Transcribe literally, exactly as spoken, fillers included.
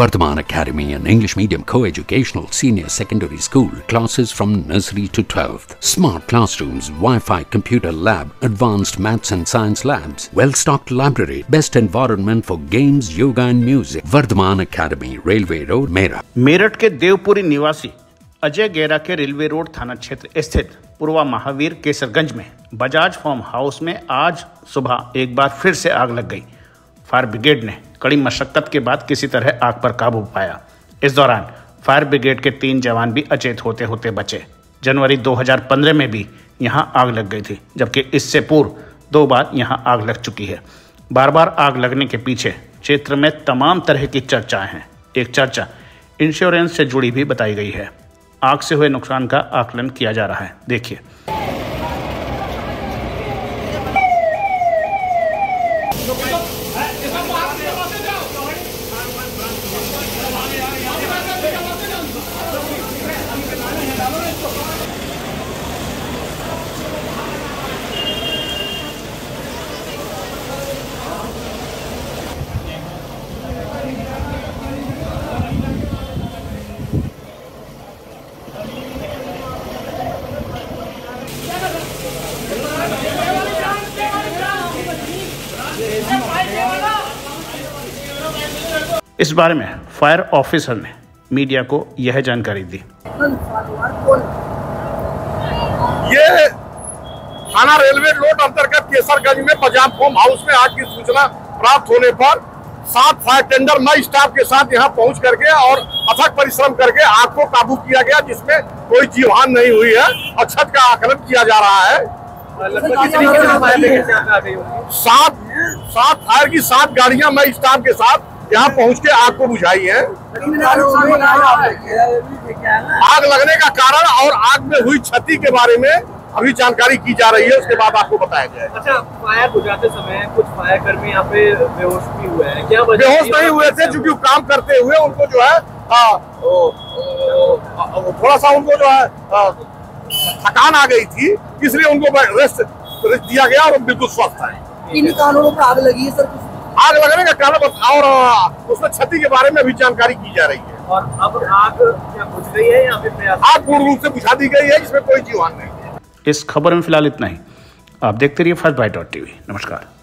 Vardhman Academy, an English medium co-educational senior secondary school, classes from nursery to twelfth, smart classrooms, Wi-Fi, computer lab, advanced maths and science labs, well-stocked library, best environment for games, yoga and music. Vardhman Academy, Railway Road, Meerठ. Meerut के देवपुरी निवासी अजय गेरा के railway road थाना क्षेत्र स्थित पूर्वा महावीर केसरगंज में Bajaj farm house में आज सुबह एक बार फिर से आग लग गई। फायर ब्रिगेड ने कड़ी मशक्कत के बाद किसी तरह आग पर काबू पाया। इस दौरान फायर ब्रिगेड के तीन जवान भी अचेत होते होते बचे। जनवरी दो हज़ार पंद्रह में भी यहां आग लग गई थी, जबकि इससे पूर्व दो बार यहां आग लग चुकी है। बार बार आग लगने के पीछे क्षेत्र में तमाम तरह की चर्चाएं हैं। एक चर्चा इंश्योरेंस से जुड़ी भी बताई गई है। आग से हुए नुकसान का आकलन किया जा रहा है। देखिए, इस बारे में फायर ऑफिसर ने मीडिया को यह जानकारी दी। ये थाना रेलवे रोड अंतर्गत केसरगंज में बजाज फॉर्म हाउस में आग की सूचना प्राप्त होने पर सात फायर टेंडर नए स्टाफ के साथ यहां पहुंच करके और अथक परिश्रम करके आग को काबू किया गया, जिसमें कोई जीवहान नहीं हुई है और छत का आकलन किया जा रहा है। सात सात फायर की सात गाड़ियां नए स्टाफ के साथ यहाँ पहुँच के आग को बुझाई है। आग लगने का कारण और आग में हुई क्षति के बारे में अभी जानकारी की जा रही है, उसके बाद आपको बताया जाएगा। अच्छा, फायर बुझाते समय कुछ फायर कर्मी यहाँ पे बेहोश भी हुए हैं क्या? बेहोश नहीं हुए थे, क्योंकि काम करते हुए उनको जो है थोड़ा सा उनको जो है थकान आ गई थी, इसलिए उनको रेस्ट दिया गया और बिल्कुल स्वस्थ है। इन कारणों पर आग लगी है सर? आग लगने का कारण और उसमें क्षति के बारे में भी जानकारी की जा रही है। और अब आग क्या बुझ रही है या फिर आग पूर्ण रूप से बुझा दी गई है, इसमें कोई जीवान नहीं है। इस खबर में फिलहाल इतना ही। आप देखते रहिए फर्स्ट बाइट डॉट टीवी। नमस्कार।